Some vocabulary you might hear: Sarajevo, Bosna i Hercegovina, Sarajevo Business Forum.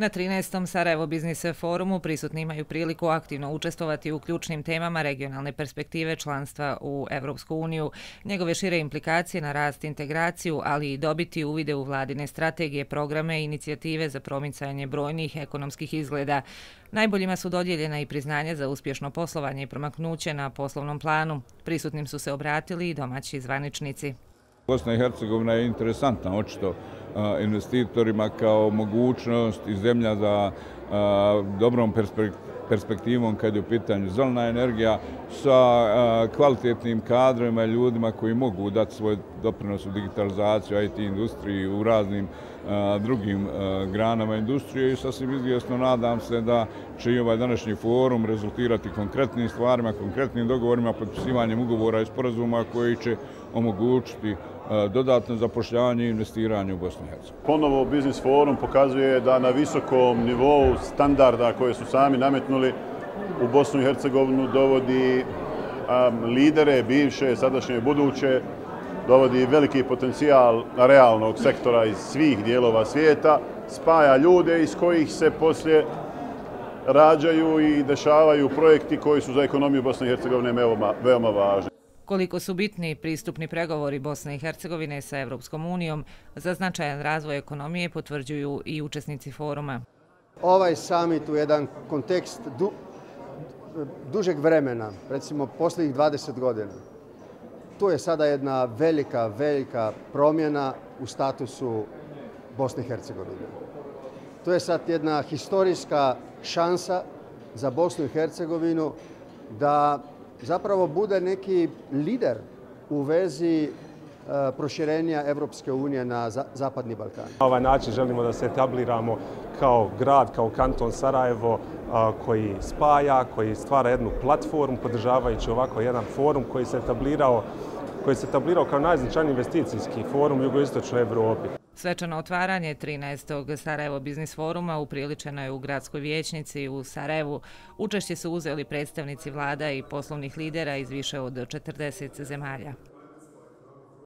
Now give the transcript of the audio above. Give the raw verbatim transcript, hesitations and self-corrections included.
Na trinaestom Sarajevo Business Forumu prisutni imaju priliku aktivno učestvovati u ključnim temama regionalne perspektive članstva u Evropsku uniju, njegove šire implikacije na rast integraciju, ali i dobiti uvide u vladine strategije, programe i inicijative za promicanje brojnih ekonomskih izgleda. Najboljima su dodijeljena i priznanja za uspješno poslovanje i promaknuće na poslovnom planu. Prisutnim su se obratili i domaći zvaničnici. Bosna i Hercegovina je interesantna, očito, investitorima kao mogućnost i zemlja za dobrom perspektivom kad je u pitanju zelena energija sa kvalitetnim kadrovima i ljudima koji mogu dati svoj doprinos u digitalizaciju, I T industriji, u raznim drugim granama industrije i sasvim izvjesno nadam se da će i ovaj današnji forum rezultirati konkretnim stvarima, konkretnim dogovorima, potpisivanjem ugovora i sporazuma koji će omogućiti dodatno zapošljavanje i investiranje u Bosni i Hercegovini. Ponovo Biznis forum pokazuje da na visokom nivou standarda koje su sami nametnuli u Bosnu i Hercegovinu dovodi lidere, bivše, sadašnje, buduće, dovodi veliki potencijal realnog sektora iz svih dijelova svijeta, spaja ljude iz kojih se poslije rađaju i dešavaju projekti koji su za ekonomiju Bosne i Hercegovine veoma važni. Koliko su bitni pristupni pregovori Bosne i Hercegovine sa Evropskom unijom za značajan razvoj ekonomije potvrđuju i učesnici foruma. Ovaj summit u jedan kontekst du, dužeg vremena, recimo posljednjih dvadeset godina, tu je sada jedna velika, velika promjena u statusu Bosne i Hercegovine. To je sad jedna historijska šansa za Bosnu i Hercegovinu da zapravo bude neki lider u vezi proširenja Evropske unije na Zapadni Balkan. Na ovaj način želimo da se etabliramo kao grad, kao kanton Sarajevo koji spaja, koji stvara jednu platformu podržavajući ovako jedan forum koji se etablirao, koji se etablirao kao najznačajniji investicijski forum u jugoistočnoj Evropi. Svečano otvaranje trinaestog Sarajevo Biznis foruma upriličeno je u gradskoj vijećnici u Sarajevu. Učešće su uzeli predstavnici vlada i poslovnih lidera iz više od četrdeset zemalja.